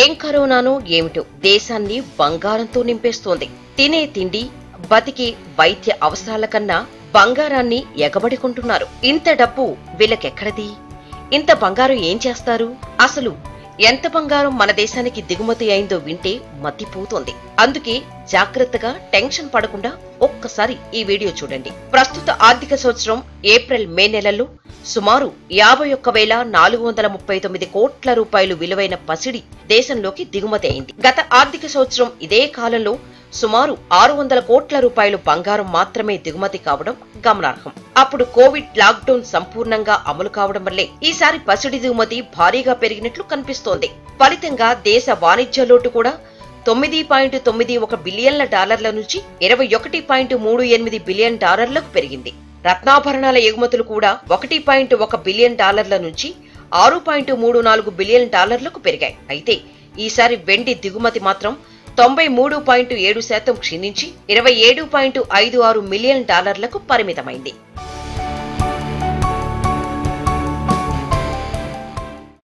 ఏం కరోనానో ఏమిటో దేశాన్ని బంగారంతో నింపేస్తోంది. తినే తిండి బతికి వైద్య అవసరాల కన్నా బంగారాన్ని ఎగబడికుంటున్నారు. ఇంత డబ్బు వీళ్ళకెక్కడది? ఇంత బంగారం ఏం చేస్తారు? అసలు ఎంత బంగారం మన దేశానికి దిగుమతి అయిందో వింటే మతిపోతుంది. అందుకే జాగ్రత్తగా టెన్షన్ పడకుండా ఒక్కసారి ఈ వీడియో చూడండి. ప్రస్తుత ఆర్థిక సంవత్సరం ఏప్రిల్ మే నెలల్లో సుమారు 51,439 కోట్ల రూపాయలు విలువైన పసిడి దేశంలోకి దిగుమతి అయింది. గత ఆర్థిక సంవత్సరం ఇదే కాలంలో సుమారు 600 కోట్ల రూపాయలు బంగారం మాత్రమే దిగుమతి కావడం గమనార్హం. అప్పుడు కోవిడ్ లాక్డౌన్ సంపూర్ణంగా అమలు కావడం వల్లే ఈసారి పసిడి దిగుమతి భారీగా పెరిగినట్లు కనిపిస్తోంది. ఫలితంగా దేశ వాణిజ్య లోటు కూడా 9.91 బిలియన్ల డాలర్ల నుంచి 21.38 బిలియన్ డాలర్లకు పెరిగింది. రత్నాభరణాల ఎగుమతులు కూడా 1.1 బిలియన్ డాలర్ల నుంచి 6.34 బిలియన్ డాలర్లకు పెరిగాయి. అయితే ఈసారి వెండి దిగుమతి మాత్రం 93.7% క్షీణించి 27.56 మిలియన్ డాలర్లకు పరిమితమైంది.